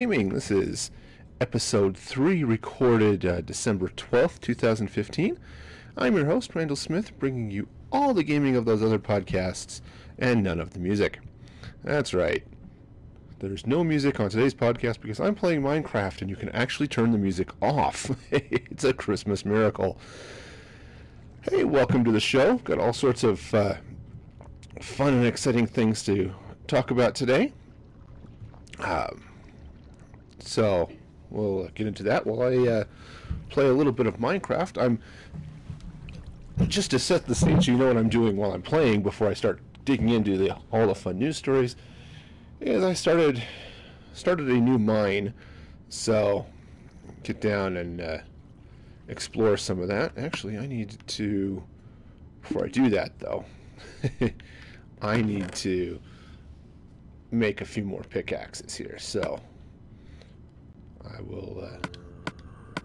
Gaming. This is episode 3, recorded December 12th, 2015. I'm your host, Randall Smith, bringing you all the gaming of those other podcasts and none of the music. That's right. There's no music on today's podcast because I'm playing Minecraft and you can actually turn the music off. It's a Christmas miracle. Hey, welcome to the show. Got all sorts of fun and exciting things to talk about today. So we'll get into that while I play a little bit of Minecraft. I'm just to set the stage so you know what I'm doing while I'm playing before I start digging into all the fun news stories. Is I started a new mine, so get down and explore some of that. Actually, I need to, before I do that though, I need to make a few more pickaxes here. So I will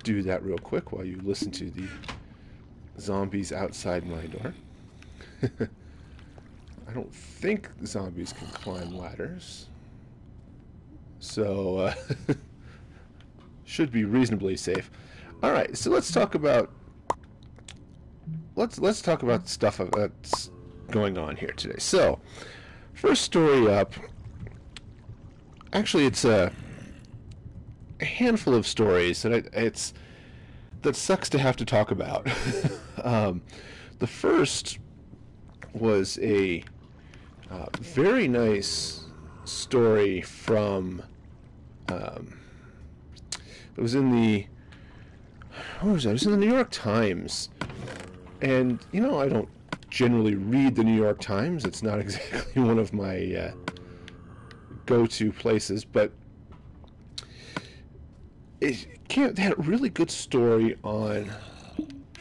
do that real quick while you listen to the zombies outside my door. I don't think zombies can climb ladders, so should be reasonably safe. All right, so let's talk about stuff that's going on here today. So, first story up. Actually, it's a handful of stories that that sucks to have to talk about. The first was a very nice story from it was in the it was in the New York Times, and you know, I don't generally read the New York Times. It's not exactly one of my go-to places, but they had a really good story on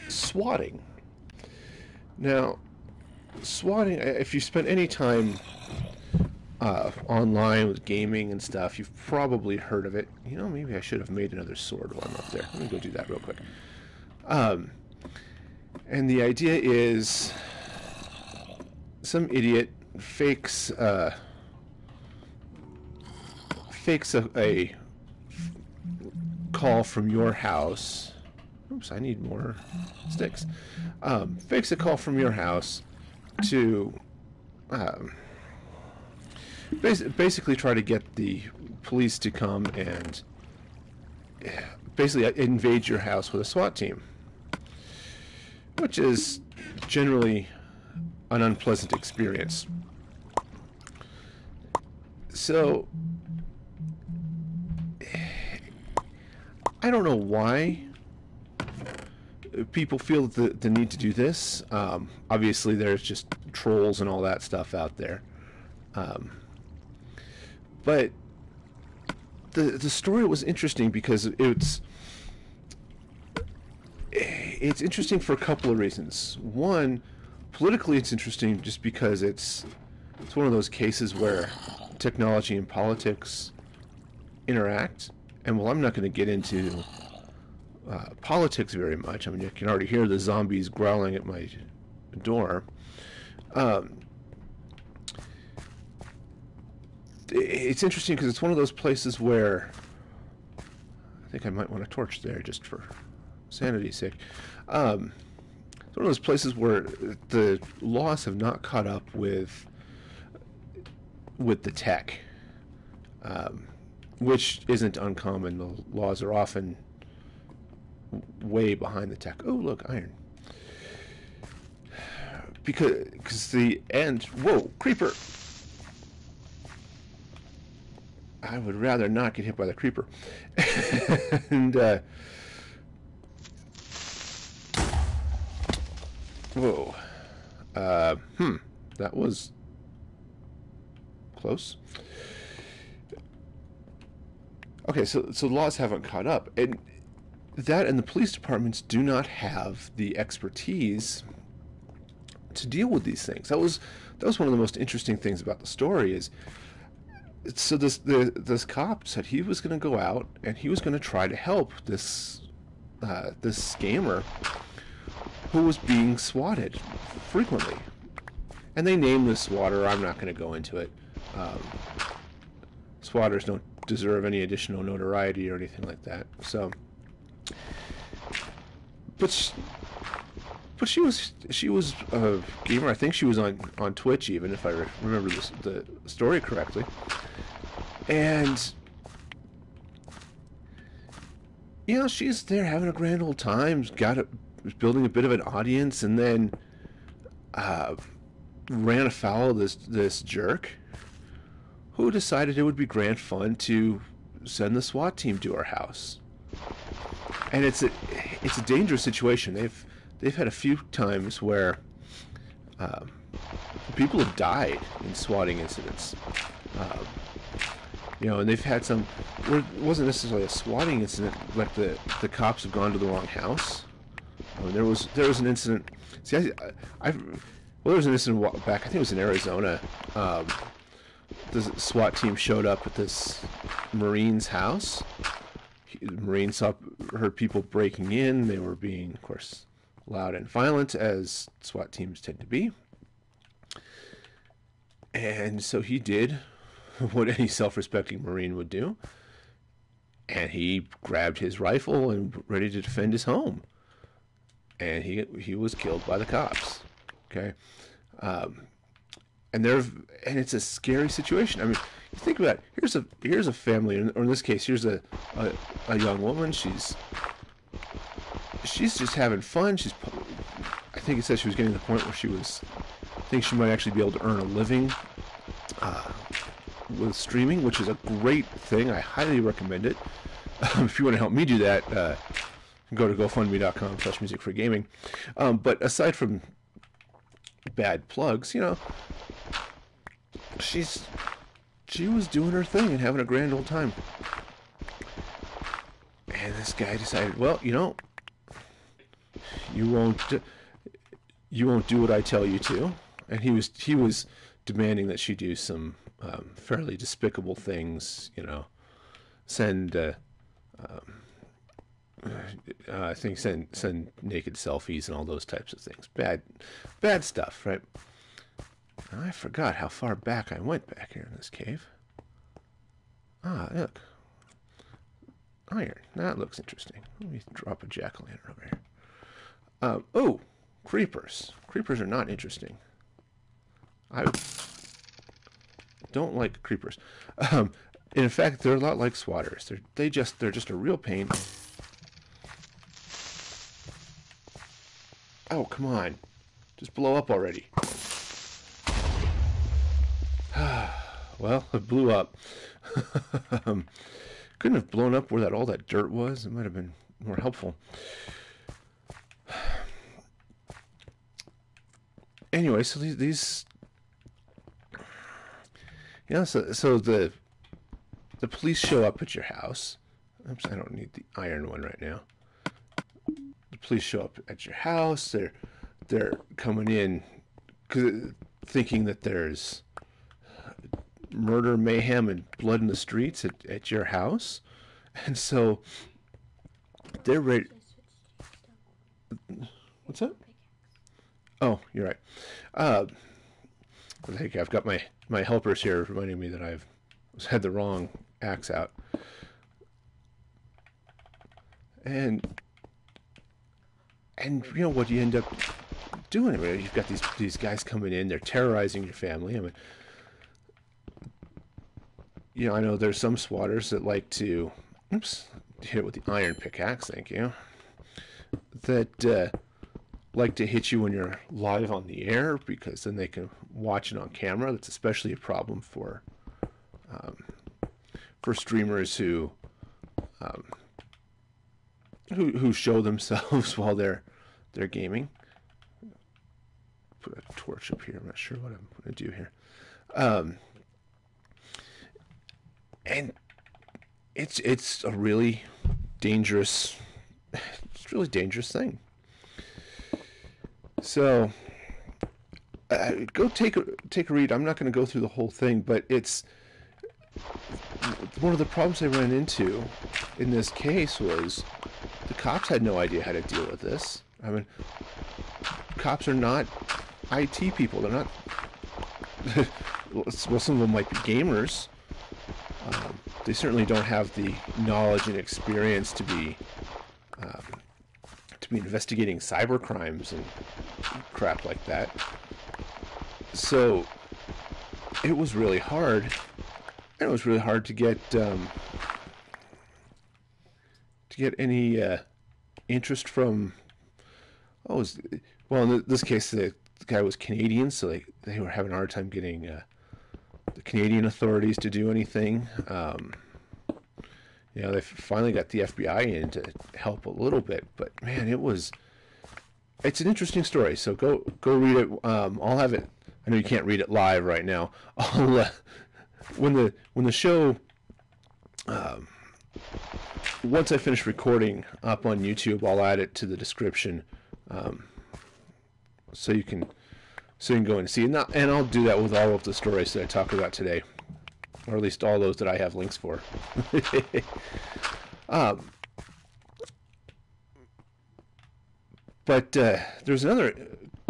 swatting. Now, swatting, if you spent any time online with gaming and stuff, you've probably heard of it. You know, maybe I should have made another sword while I'm up there. Let me go do that real quick. And the idea is some idiot fakes a call from your house. Oops, I need more sticks. Fakes a call from your house to basically try to get the police to come and basically invade your house with a SWAT team, which is generally an unpleasant experience. So I don't know why people feel the need to do this. Obviously, there's just trolls and all that stuff out there. But the story was interesting because it's interesting for a couple of reasons. One, politically it's interesting just because it's one of those cases where technology and politics interact. And well, I'm not going to get into politics very much. I mean, you can already hear the zombies growling at my door. It's interesting because it's one of those places where I think I might want a torch there just for sanity's sake. It's one of those places where the laws have not caught up with the tech. Which isn't uncommon. The laws are often way behind the tech. Oh, look, iron. Because the end... Whoa, creeper! I would rather not get hit by the creeper. And, whoa. That was... close. Okay, so laws haven't caught up, and that and the police departments do not have the expertise to deal with these things. That was one of the most interesting things about the story. Is so this cop said he was going to go out and he was going to try to help this scammer who was being swatted frequently, and they named the swatter. I'm not going to go into it. Swatters don't deserve any additional notoriety or anything like that. So, but she was a gamer. I think she was on Twitch, even if I remember the story correctly. And you know, she's there having a grand old time. Building a bit of an audience, and then ran afoul of this jerk, who decided it would be grand fun to send the SWAT team to her house. And it's a dangerous situation. They've had a few times where people have died in swatting incidents. You know, and they've had some where it wasn't necessarily a swatting incident, like the cops have gone to the wrong house. I mean, there was an incident. See, there was an incident back. I think it was in Arizona. The SWAT team showed up at this Marine's house. The Marine heard people breaking in. They were being, of course, loud and violent, as SWAT teams tend to be. And so he did what any self-respecting Marine would do, and he grabbed his rifle and ready to defend his home. And he was killed by the cops. Okay, and it's a scary situation. I mean, think about it. Here's a family, or in this case, here's a young woman. She's just having fun. I think it said she was getting to the point where I think she might actually be able to earn a living with streaming, which is a great thing. I highly recommend it. If you want to help me do that, go to gofundme.com/musicfreegaming. But aside from bad plugs, you know, she was doing her thing and having a grand old time. And this guy decided, well, you know, you won't do what I tell you to. And he was demanding that she do some fairly despicable things, you know, send naked selfies and all those types of things. Bad stuff, right? I forgot how far back I went back here in this cave. Ah, look. Iron. That looks interesting. Let me drop a jack-o'-lantern over here. Oh! Creepers. Creepers are not interesting. I don't like creepers. In fact, they're a lot like swatters. They're just a real pain. Oh, come on. Just blow up already. Well, it blew up. Couldn't have blown up where all that dirt was. It might have been more helpful. Anyway, so these you know, so the police show up at your house. Oops, I don't need the iron one right now. Police show up at your house. They're coming in thinking that there's murder, mayhem, and blood in the streets at your house, and so they're ready. What's up? Oh, you're right. Thank you. I've got my helpers here reminding me that I've had the wrong axe out, And you know what you end up doing? I mean, you've got these guys coming in. They're terrorizing your family. I mean, you know, I know there's some swatters that like to, oops, hit it with the iron pickaxe. Thank you. That like to hit you when you're live on the air, because then they can watch it on camera. That's especially a problem for streamers who show themselves while they're gaming. Put a torch up here. I'm not sure what I'm going to do here. And it's a really dangerous thing. So go take a read. I'm not going to go through the whole thing, but it's one of the problems I ran into in this case was the cops had no idea how to deal with this. I mean, cops are not IT people. They're not... well, some of them might be gamers. they certainly don't have the knowledge and experience to be investigating cyber crimes and crap like that. So it was really hard, and it was really hard to get any interest from. Well, in this case, the guy was Canadian, so they were having a hard time getting the Canadian authorities to do anything. You know, they finally got the FBI in to help a little bit, but man, it's an interesting story. So go read it. I'll have it. I know you can't read it live right now. I'll when the show once I finish recording up on YouTube, I'll add it to the description. So you can go and see, and I'll do that with all of the stories that I talked about today, or at least all those that I have links for. But there's a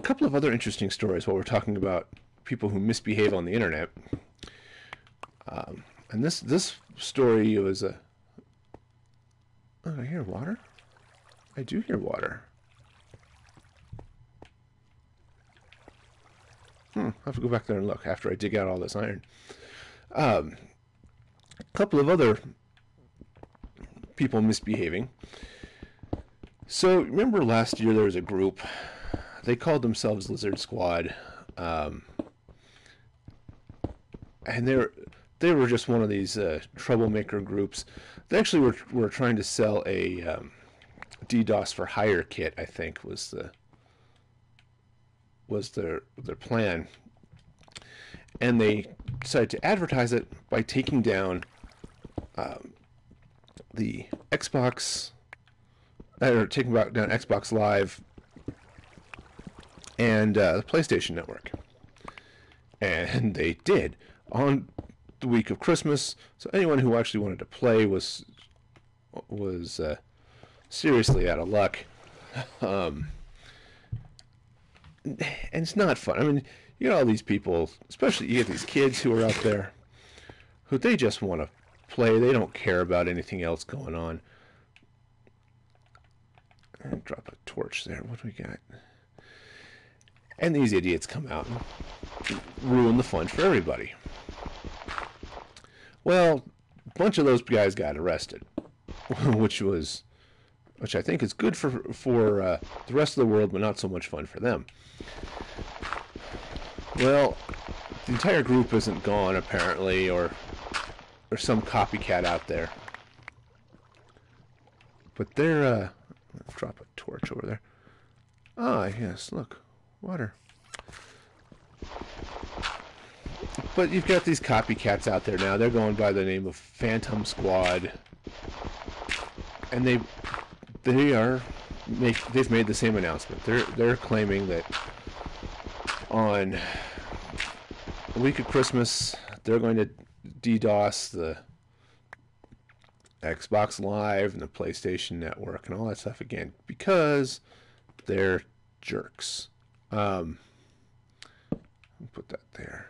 couple of other interesting stories while we're talking about people who misbehave on the internet. And this story was a. Oh, I hear water. I do hear water. I'll have to go back there and look after I dig out all this iron. A couple of other people misbehaving. So remember last year there was a group. They called themselves Lizard Squad, and they were just one of these troublemaker groups. They actually were trying to sell a DDoS for hire kit, I think was their plan, and they decided to advertise it by taking down the Xbox, or taking down Xbox Live and the PlayStation Network, and they did on the week of Christmas. So anyone who actually wanted to play was seriously out of luck. And it's not fun. I mean, you get all these people, especially you get these kids who are out there who they just want to play. They don't care about anything else going on. And drop a torch there. What do we got? And these idiots come out and ruin the fun for everybody. Well, a bunch of those guys got arrested, which I think is good for the rest of the world, but not so much fun for them. Well, the entire group isn't gone, apparently, or there's some copycat out there. But they're, let's drop a torch over there. Ah, yes, look, water. But you've got these copycats out there now. They're going by the name of Phantom Squad, and they've made the same announcement. They're claiming that on the week of Christmas they're going to DDoS the Xbox Live and the PlayStation Network and all that stuff again because they're jerks. Put that there.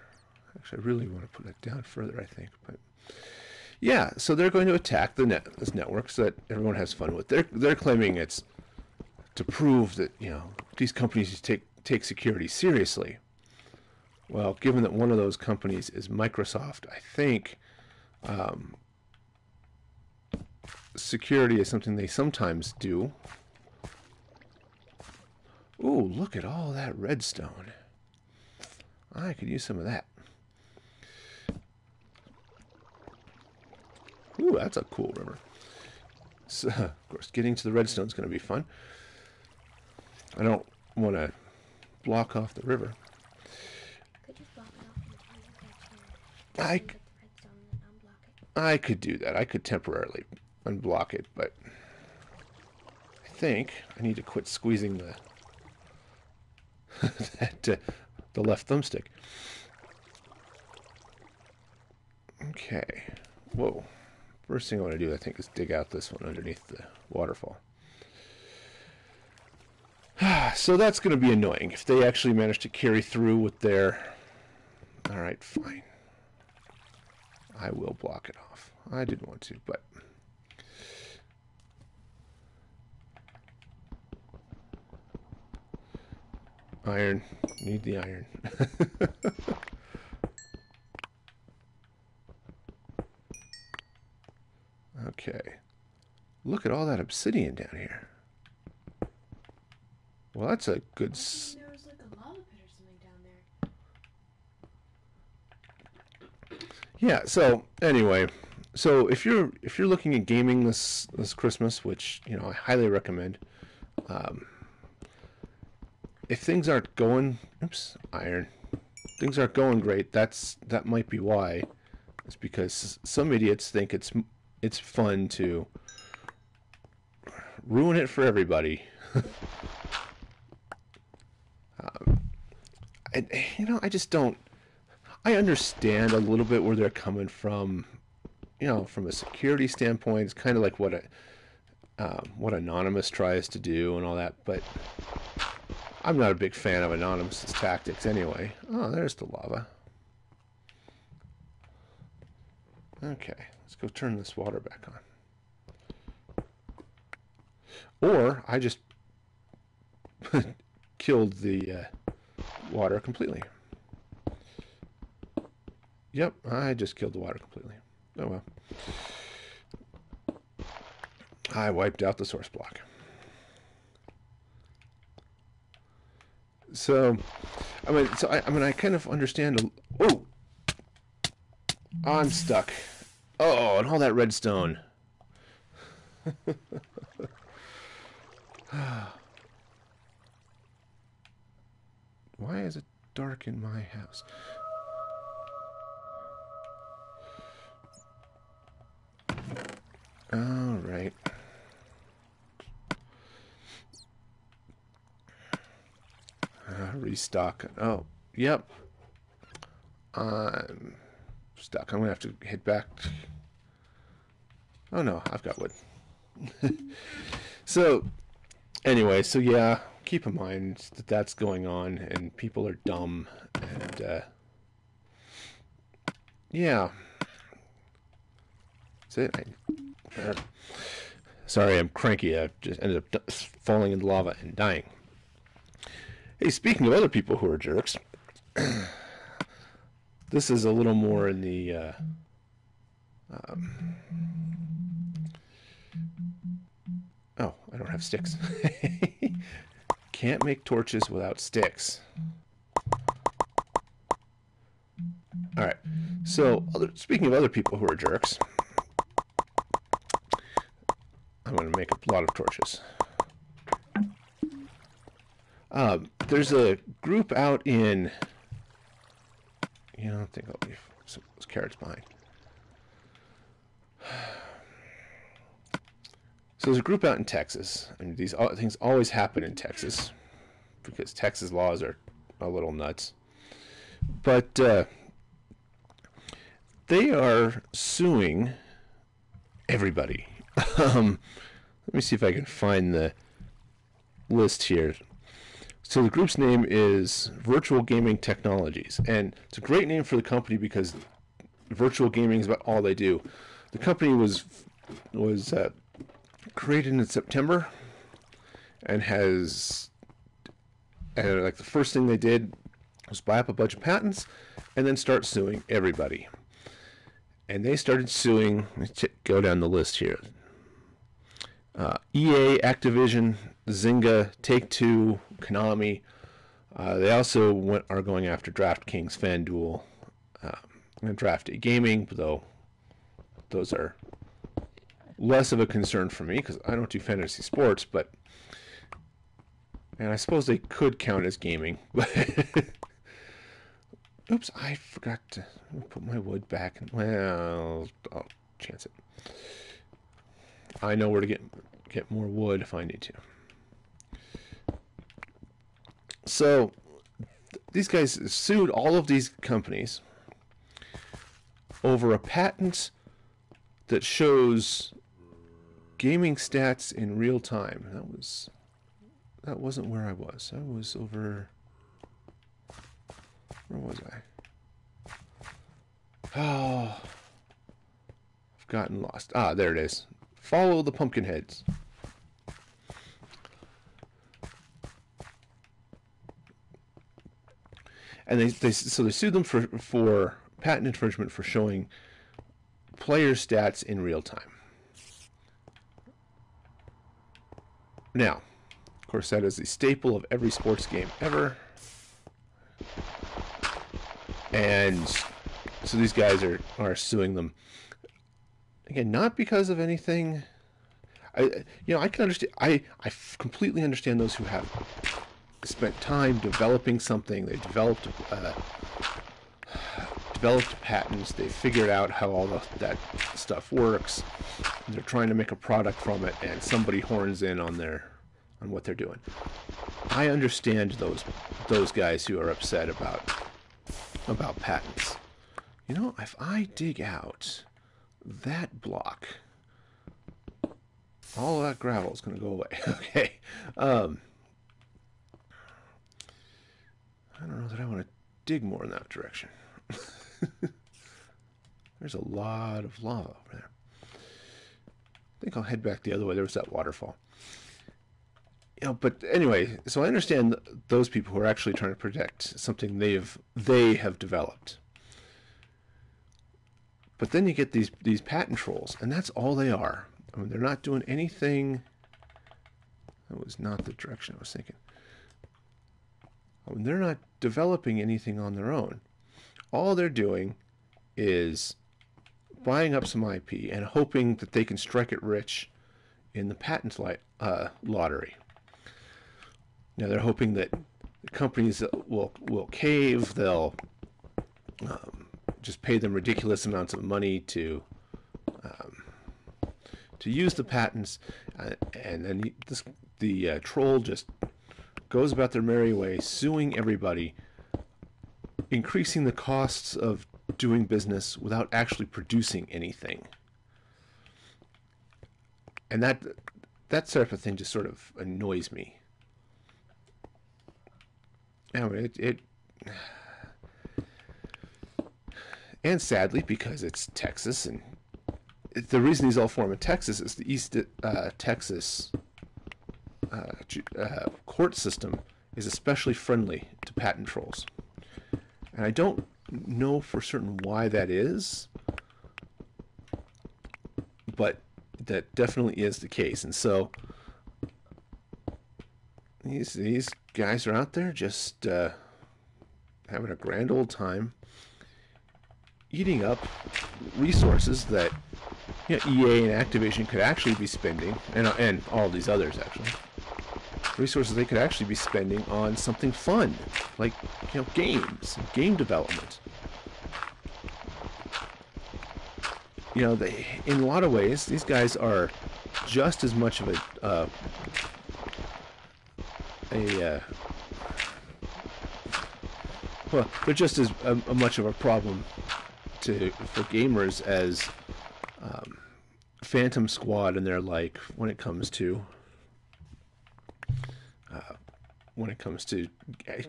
Actually, I really want to put it down further, I think, but. Yeah, so they're going to attack this network so that everyone has fun with. They're claiming it's to prove that, you know, these companies take security seriously. Well, given that one of those companies is Microsoft, I think security is something they sometimes do. Ooh, look at all that redstone. I could use some of that. Ooh, that's a cool river. So, of course, getting to the redstone is going to be fun. I don't want to block off the river. I could do that. I could temporarily unblock it, but I think I need to quit squeezing the the left thumbstick. Okay. Whoa. First thing I want to do, I think, is dig out this one underneath the waterfall. So that's going to be annoying if they actually manage to carry through with their... Alright, fine. I will block it off. I didn't want to, but... Iron. Need the iron. Okay. Look at all that obsidian down here. Well, that's a good... there was like a lava pit or something down there. Yeah, so, anyway. So, if you're looking at gaming this Christmas, which, you know, I highly recommend, if things aren't going... Oops, iron. Things aren't going great, that might be why. It's because some idiots think it's fun to ruin it for everybody. And, you know, I just don't... I understand a little bit where they're coming from, you know, from a security standpoint. It's kind of like what Anonymous tries to do and all that, but I'm not a big fan of Anonymous' tactics anyway. Oh, there's the lava. Okay, let's go turn this water back on. Or I just killed the water completely. Yep, I just killed the water completely. Oh well. I wiped out the source block. So, I mean, I kind of understand. Oh, I'm stuck. Oh, and all that redstone. Why is it dark in my house? All right. Restock. Oh, yep. I'm stuck. I'm going to have to head back. Oh, no. I've got wood. So, anyway. So, yeah. Keep in mind that that's going on. And people are dumb. And, yeah. That's it. Sorry, I'm cranky. I just ended up falling in lava and dying. Hey, speaking of other people who are jerks, this is a little more in the oh, I don't have sticks. Can't make torches without sticks. All right. So, speaking of other people who are jerks, I'm going to make a lot of torches. There's a group out in... You know, I think I'll leave some of those carrots behind. So there's a group out in Texas, and these things always happen in Texas, because Texas laws are a little nuts. But they are suing everybody. Let me see if I can find the list here. So the group's name is Virtual Gaming Technologies, and it's a great name for the company because virtual gaming is about all they do. The company was created in September, and like the first thing they did was buy up a bunch of patents and then start suing everybody. And they started suing. Let's go down the list here. EA, Activision, Zynga, Take Two, Konami. They also are going after DraftKings, FanDuel, and Drafty Gaming, though those are less of a concern for me because I don't do fantasy sports, but... And I suppose they could count as gaming, but... Oops, I forgot to put my wood back. Well, I'll chance it. I know where to get more wood if I need to. So, these guys sued all of these companies over a patent that shows gaming stats in real time. That wasn't where I was. I was over... Where was I? Oh, I've gotten lost. Ah, there it is. Follow the pumpkin heads. And they sued them for patent infringement for showing player stats in real time. Now, of course, that is the staple of every sports game ever. And so these guys are suing them. Again, not because of anything. I can understand. I completely understand those who have spent time developing something. They developed patents. They figured out how all that stuff works. They're trying to make a product from it, and somebody horns in on what they're doing. I understand those guys who are upset about patents. You know, if I dig out that block, all that gravel is going to go away. Okay. I don't know that I want to dig more in that direction. There's a lot of lava over there. I think I'll head back the other way. There was that waterfall. You know, but anyway, so I understand those people who are actually trying to protect something they have developed. But then you get these patent trolls, and that's all they are. I mean, they're not doing anything. That was not the direction I was thinking. I mean, they're not developing anything on their own. All they're doing is buying up some IP and hoping that they can strike it rich in the patent lottery. Now they're hoping that the companies will cave. They'll just pay them ridiculous amounts of money to use the patents, and then the troll just goes about their merry way, suing everybody, increasing the costs of doing business without actually producing anything. And that sort of thing just sort of annoys me. Anyway, and sadly, because it's Texas, and the reason these all form in Texas is the East Texas court system is especially friendly to patent trolls. And I don't know for certain why that is, but that definitely is the case. And so these guys are out there just having a grand old time, eating up resources that, you know, EA and Activision could actually be spending, and all these others actually. Resources they could actually be spending on something fun, like, you know, games, game development. You know, they, in a lot of ways, these guys are just as much of they're just as much of a problem for gamers as Phantom Squad and their like when it comes to. When it comes to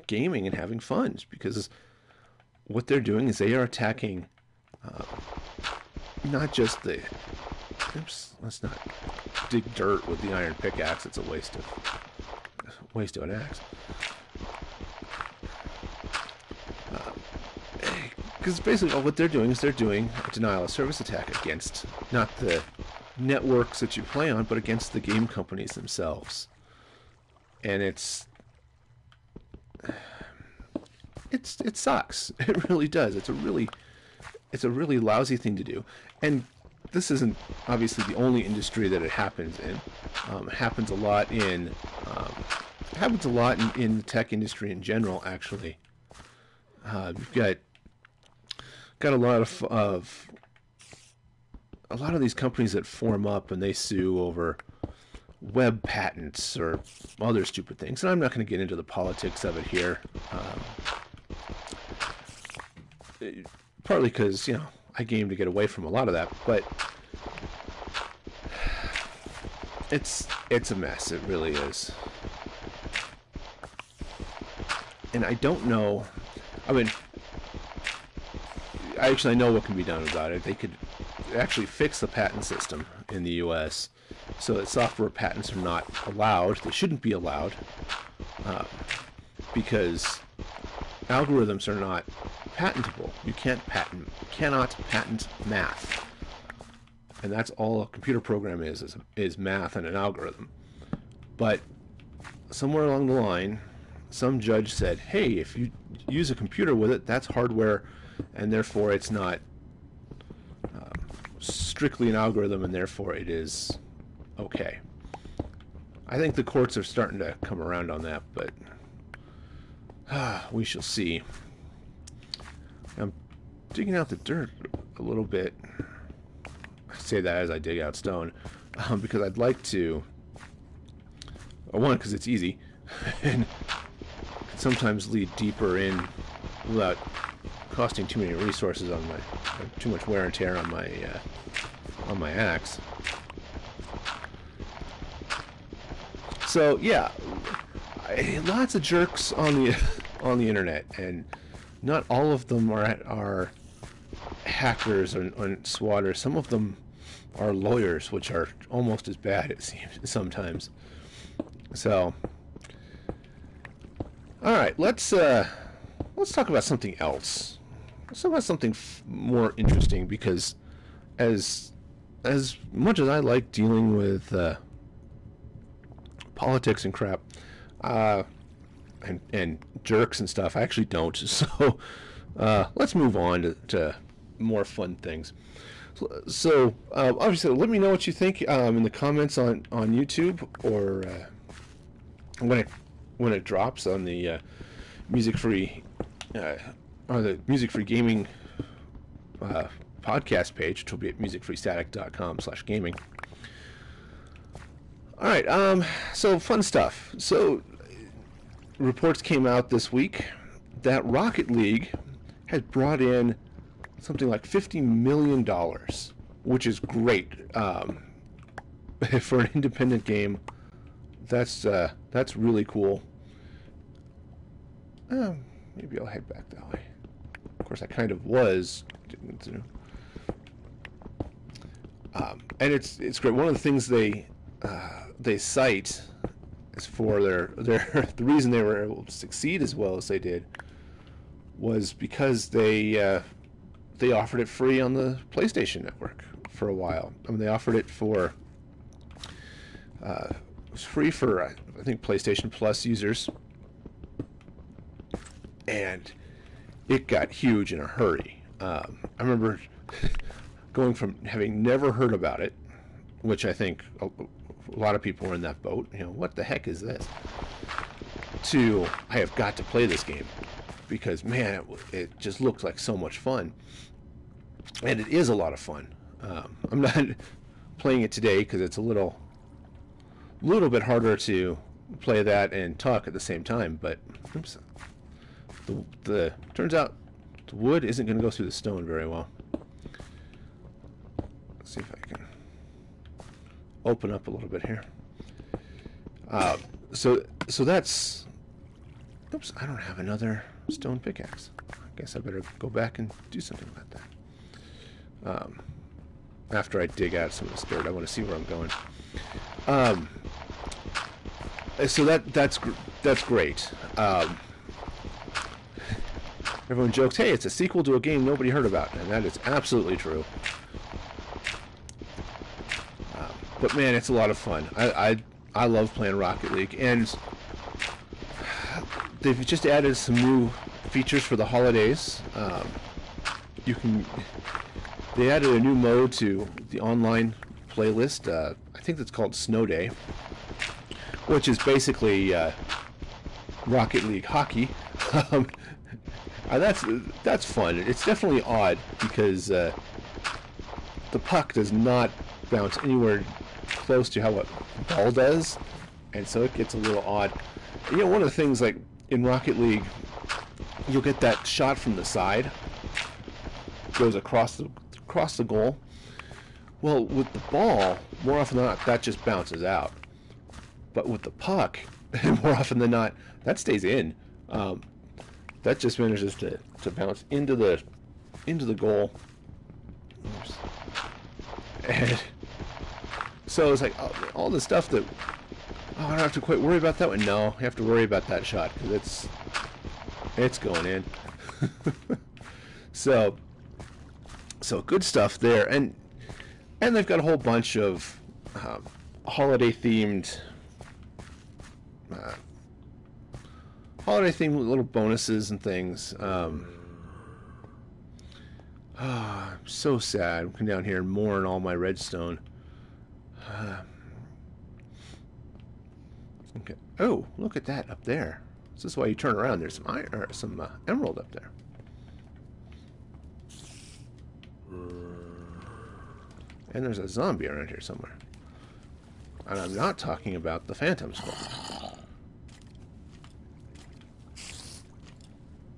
gaming and having fun, because what they're doing is they are attacking not just the... Oops, let's not dig dirt with the iron pickaxe. It's a waste of an axe. Because basically all what they're doing is they're doing a denial of service attack against not the networks that you play on, but against the game companies themselves. And it sucks. It really does. It's a really lousy thing to do. And this isn't obviously the only industry that it happens in. It happens a lot in the tech industry in general. Actually, you've got a lot of these companies that form up and they sue over web patents or other stupid things, and I'm not going to get into the politics of it here, partly because, you know, I game to get away from a lot of that, but it's a mess. It really is. And I don't know, I mean, I actually know what can be done about it. They could actually fixed the patent system in the U.S. so that software patents are not allowed. They shouldn't be allowed because algorithms are not patentable. You cannot patent math, and that's all a computer program is math and an algorithm. But somewhere along the line, some judge said, hey, if you use a computer with it, that's hardware, and therefore it's not strictly an algorithm, and therefore it is okay. I think the courts are starting to come around on that, but we shall see. I'm digging out the dirt a little bit. I say that as I dig out stone, because I'd like to. I want it because it's easy, and can sometimes lead deeper in without costing too many resources on my, too much wear and tear on my axe. So yeah, lots of jerks on the internet, and not all of them are hackers or swatters. Some of them are lawyers, which are almost as bad, it seems sometimes. So, all right, let's talk about something else. Let's talk about something more interesting, because as much as I like dealing with politics and crap, and jerks and stuff, I actually don't. So let's move on to more fun things. So obviously, let me know what you think in the comments on YouTube, or when it drops on the Music Free or the Music Free Gaming podcast page, which will be at musicfreestatic.com/gaming. All right, so fun stuff. So reports came out this week that Rocket League has brought in something like $50 million, which is great for an independent game. That's really cool. Maybe I'll head back that way. Of course, I kind of was. And it's great. One of the things they cite is for the reason they were able to succeed as well as they did was because they offered it free on the PlayStation Network for a while. I mean, they offered it for it was free for I think PlayStation Plus users, and it got huge in a hurry. I remember going from having never heard about it, which I think a lot of people were in that boat, you know, what the heck is this, to I have got to play this game, because man, it just looked like so much fun. And it is a lot of fun. I'm not playing it today because it's a little bit harder to play that and talk at the same time, but oops. The turns out the wood isn't going to go through the stone very well. Let's see if I can open up a little bit here. So that's. Oops, I don't have another stone pickaxe. I guess I better go back and do something about that. After I dig out some of this dirt, I want to see where I'm going. So that's great. Everyone jokes, hey, it's a sequel to a game nobody heard about, and that is absolutely true. But man, it's a lot of fun. I love playing Rocket League, and they've just added some new features for the holidays. They added a new mode to the online playlist. I think that's called Snow Day, which is basically Rocket League hockey. That's fun. It's definitely odd because the puck does not bounce anywhere close to how a ball does, and so it gets a little odd. You know, one of the things, like in Rocket League, you'll get that shot from the side, goes across the goal. Well, with the ball, more often than not, that just bounces out. But with the puck, more often than not, that stays in. That just manages to bounce into the goal. Oops. And so it's like all the stuff that, oh, I don't have to quite worry about that one. No, you have to worry about that shot because it's going in. So good stuff there, and they've got a whole bunch of holiday-themed little bonuses and things. I'm so sad. I'm coming down here and mourn all my redstone. Okay. Oh, look at that up there. This is why you turn around. There's some iron, or some emerald up there. And there's a zombie around here somewhere. And I'm not talking about the Phantom Squad.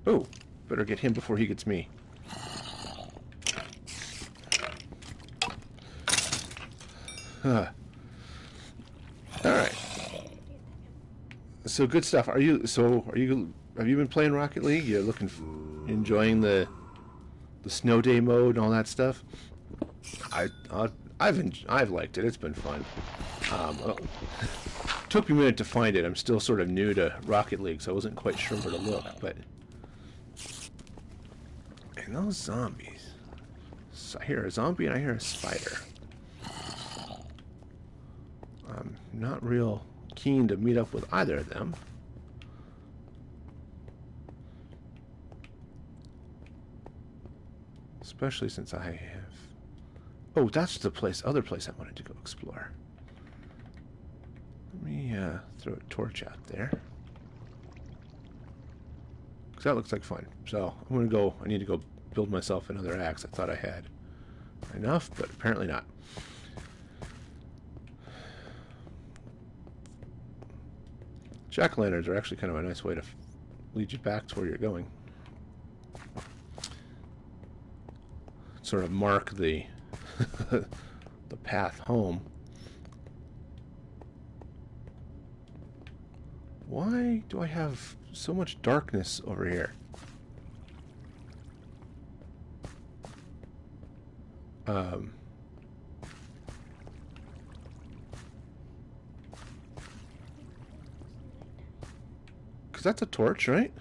Oh, better get him before he gets me. All right. So good stuff. Have you been playing Rocket League? You're enjoying the snow day mode and all that stuff. I've liked it. It's been fun. Took me a minute to find it. I'm still sort of new to Rocket League, so I wasn't quite sure where to look. But and those zombies. So I hear a zombie and I hear a spider. I'm not real keen to meet up with either of them. Especially since I have... Oh, that's the other place I wanted to go explore. Let me throw a torch out there. Because that looks like fun. So, I need to go build myself another axe. I thought I had enough, but apparently not. Jack-o'-lanterns are actually kind of a nice way to lead you back to where you're going. Sort of mark the the path home. Why do I have so much darkness over here? Because that's a torch, right?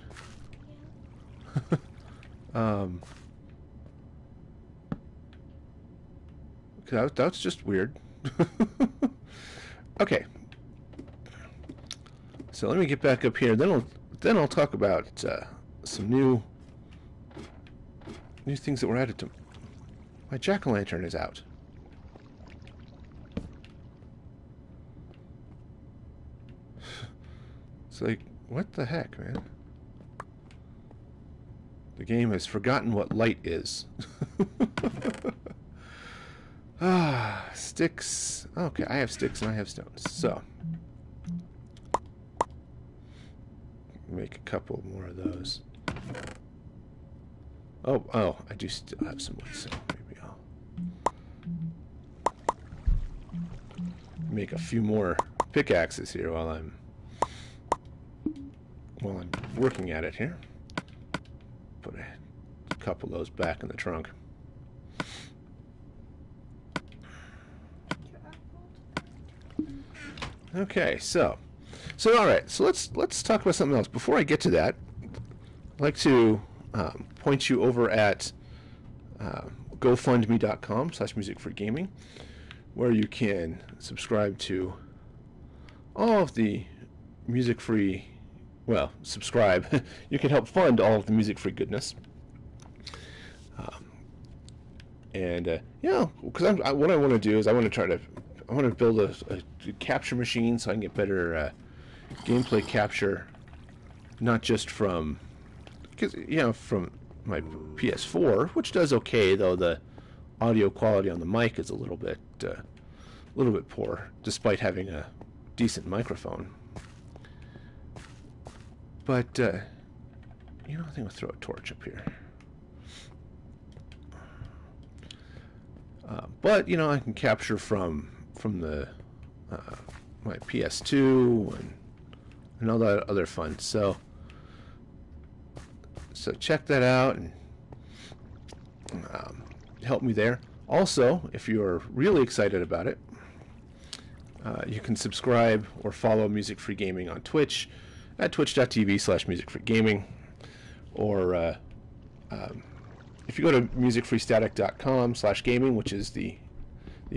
That's just weird. Okay. So let me get back up here. Then I'll talk about some new things that were added to. My jack-o'-lantern is out. It's like. What the heck, man? The game has forgotten what light is. Sticks. Okay, I have sticks and I have stones. So, make a couple more of those. Oh, I do still have some wood, so maybe I'll make a few more pickaxes here while I'm working at it here. Put a couple of those back in the trunk. Okay, so all right, so let's talk about something else. Before I get to that, I'd like to point you over at GoFundMe.com/MusicFreeGaming, where you can subscribe to all of the Music Free. Well, subscribe. You can help fund all of the Music Free goodness. Yeah, because what I want to do is I want to build a capture machine so I can get better gameplay capture, not just from my PS4, which does okay, though the audio quality on the mic is a little bit poor, despite having a decent microphone. But, I think I'll throw a torch up here. But, I can capture from the my PS2 and all that other fun. So check that out and help me there. Also, if you're really excited about it, you can subscribe or follow Music Free Gaming on Twitch at twitch.tv/musicfreegaming, or if you go to musicfreestatic.com/gaming, which is the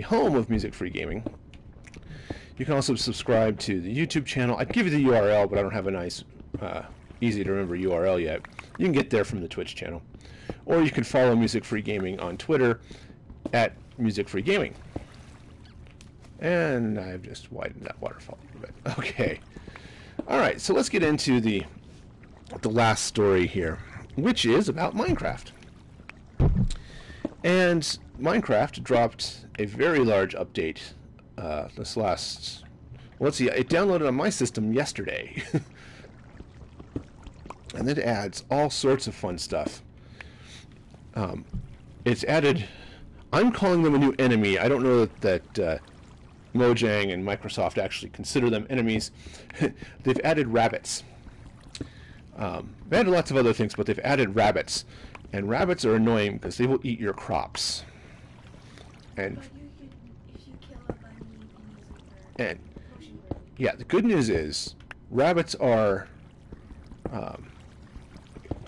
home of Music Free Gaming, you can also subscribe to the YouTube channel. I'd give you the URL, but I don't have a nice, easy to remember URL yet. You can get there from the Twitch channel. Or you can follow Music Free Gaming on Twitter at Music Free Gaming. And I've just widened that waterfall a little bit. Okay. All right, so let's get into the last story here, which is about Minecraft. And Minecraft dropped a very large update this last... Well, let's see, it downloaded on my system yesterday. And it adds all sorts of fun stuff. It's added... I'm calling them a new enemy. I don't know that Mojang and Microsoft actually consider them enemies. They've added rabbits. They added lots of other things, but they've added rabbits. And rabbits are annoying because they will eat your crops. Yeah, the good news is rabbits are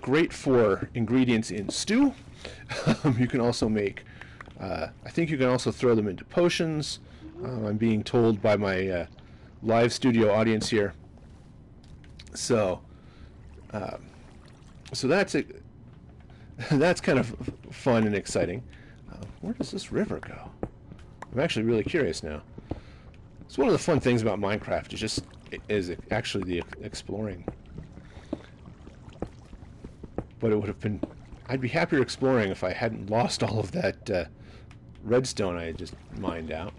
great for ingredients in stew. You can also make... I think you can also throw them into potions. I'm being told by my live studio audience here. So that's kind of fun and exciting. Where does this river go? I'm actually really curious now. It's one of the fun things about Minecraft. Is actually the exploring. But it would have been... I'd be happier exploring if I hadn't lost all of that redstone I just mined out.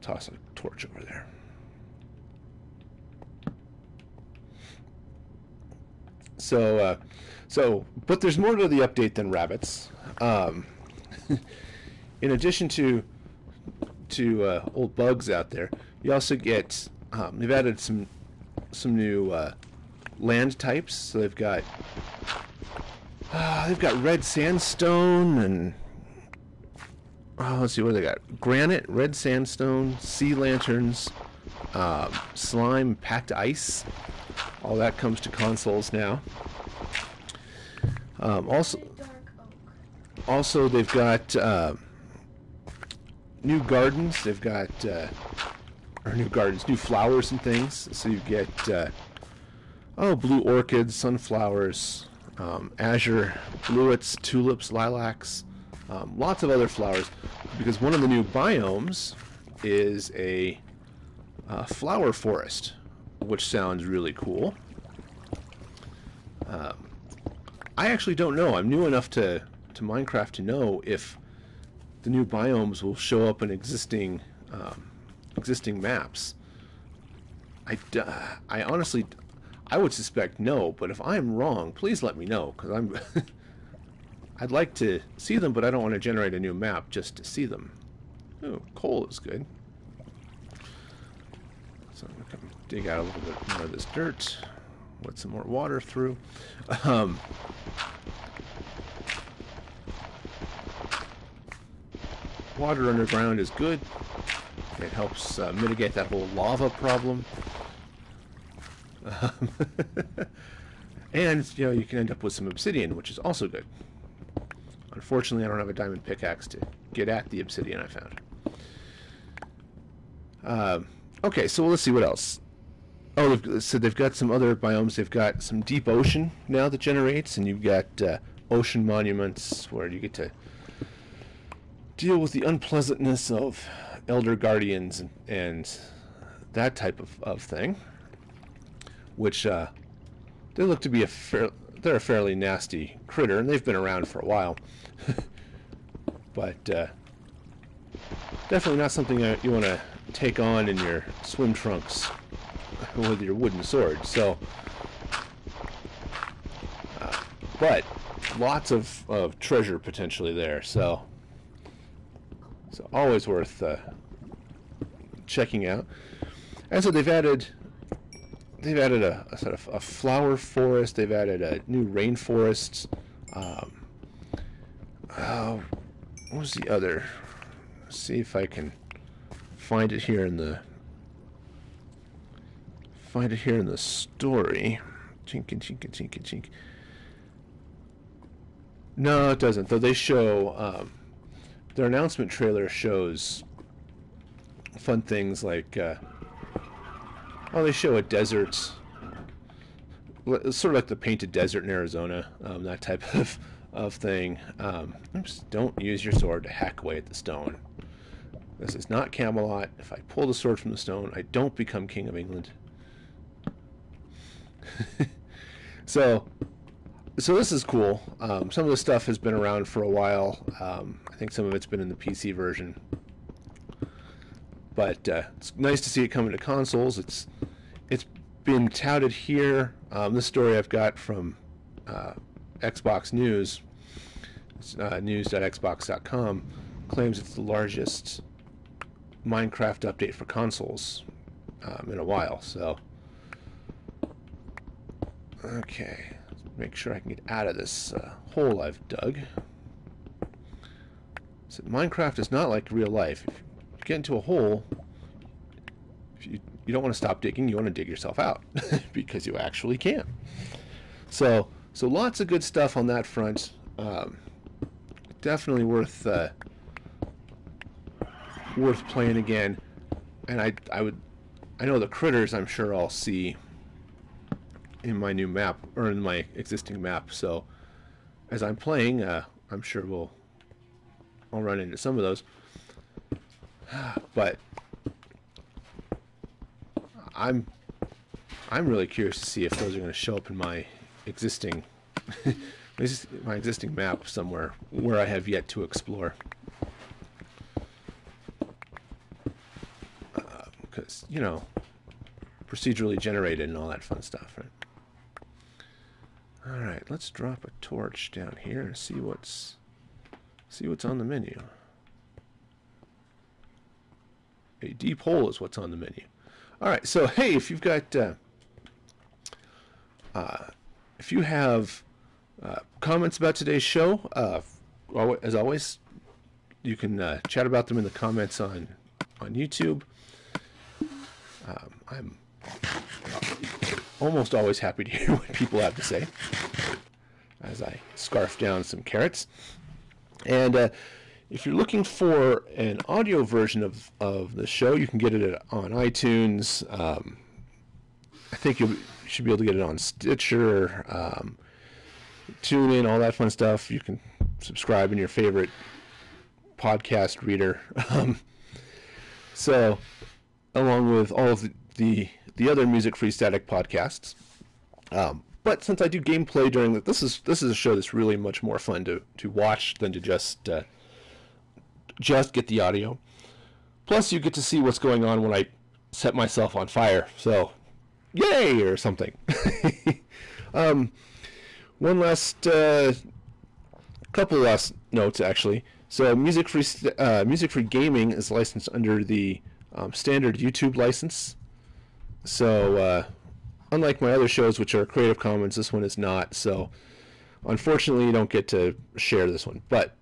Toss a torch over there. So, but there's more to the update than rabbits. In addition to old bugs out there, you also get they've added some new land types. So they've got red sandstone and let's see what they got: granite, red sandstone, sea lanterns, slime, packed ice. All that comes to consoles now. Also they've got new gardens. They've got new flowers and things. So you get blue orchids, sunflowers, azure bluets, tulips, lilacs, lots of other flowers, because one of the new biomes is a flower forest, which sounds really cool. I actually don't know. I'm new enough to Minecraft to know if the new biomes will show up in existing maps. I honestly... I would suspect no, but if I'm wrong, please let me know, because I'm... I'd like to see them, but I don't want to generate a new map just to see them. Oh, coal is good. So I'm going to dig out a little bit more of this dirt, let some more water through. Water underground is good. It helps mitigate that whole lava problem. And, you know, you can end up with some obsidian, which is also good. Unfortunately, I don't have a diamond pickaxe to get at the obsidian I found. Okay, so let's see what else. Oh, so they've got some other biomes. They've got some deep ocean now that generates, and you've got ocean monuments where you get to deal with the unpleasantness of elder guardians and that type of thing. Which they look to be they're a fairly nasty critter, and they've been around for a while. But definitely not something you want to take on in your swim trunks with your wooden sword. So, but lots of treasure potentially there. So always worth checking out. And so they've added... They've added a sort of a flower forest. They've added a new rainforest. What was the other? Let's see if I can find it here in the story. Chink. No, it doesn't. Though they show their announcement trailer shows fun things like well, they show a desert, sort of like the painted desert in Arizona, that type of thing. Oops, don't use your sword to hack away at the stone. This is not Camelot. If I pull the sword from the stone, I don't become King of England. So this is cool. Some of the stuff has been around for a while. I think some of it's been in the PC version, but it's nice to see it coming to consoles. It's been touted here. This story I've got from Xbox News. News.xbox.com claims it's the largest Minecraft update for consoles in a while. So, okay. Make sure I can get out of this hole I've dug. So Minecraft is not like real life. If you get into a hole, if you don't want to stop digging. You want to dig yourself out because you actually can. So lots of good stuff on that front. Definitely worth playing again. And I know the critters I'm sure I'll see in my new map, or in my existing map, so as I'm playing, I'm sure I'll run into some of those, but I'm really curious to see if those are going to show up in my existing map somewhere where I have yet to explore, because you know, procedurally generated and all that fun stuff, right? All right, let's drop a torch down here and see what's on the menu. A deep hole is what's on the menu. All right, so hey, if you've got if you have comments about today's show, as always, you can chat about them in the comments on YouTube. I'm almost always happy to hear what people have to say as I scarf down some carrots. And if you're looking for an audio version of the show, you can get it on iTunes. I think you should be able to get it on Stitcher, TuneIn, all that fun stuff. You can subscribe in your favorite podcast reader. So, along with all of the other Music Free Static podcasts, but since I do gameplay during this is a show that's really much more fun to watch than to just get the audio. Plus, you get to see what's going on when I set myself on fire. So, yay or something. Couple last notes actually. So, Music Free Gaming is licensed under the standard YouTube license. So, unlike my other shows, which are Creative Commons, this one is not. So, unfortunately, you don't get to share this one, but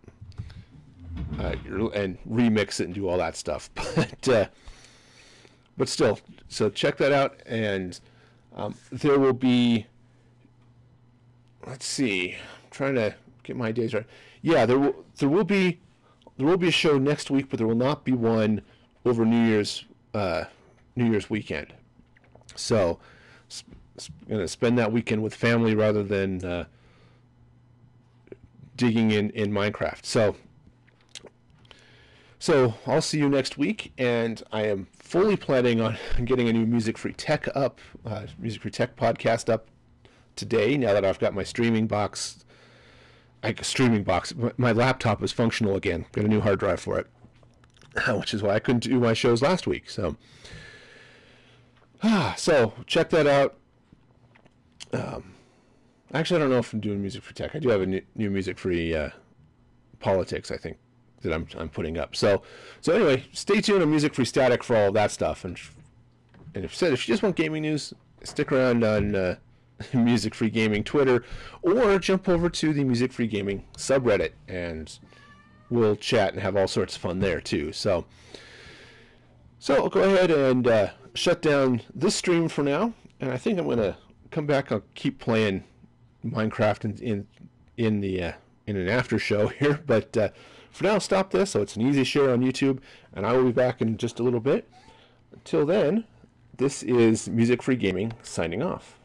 and remix it and do all that stuff. But still, so check that out. And there will be. Let's see. I'm trying to get my days right. Yeah, there will be a show next week, but there will not be one over New Year's weekend. So, I'm going to spend that weekend with family rather than digging in Minecraft. So I'll see you next week, and I am fully planning on getting a new Music Free Tech podcast up today. Now that I've got my my laptop is functional again. Got a new hard drive for it, which is why I couldn't do my shows last week. So check that out. Actually, I don't know if I'm doing Music Free Tech. I do have a new Music Free Politics, I think, that I'm putting up. So anyway, stay tuned on Music Free Static for all of that stuff. And if you just want gaming news, stick around on Music Free Gaming Twitter, or jump over to the Music Free Gaming subreddit, and we'll chat and have all sorts of fun there too. So I'll go ahead and shut down this stream for now, and I think I'm going to come back. I'll keep playing Minecraft in an after show here, but for now, stop this so it's an easy share on YouTube, and I will be back in just a little bit. Until then, this is Music Free Gaming signing off.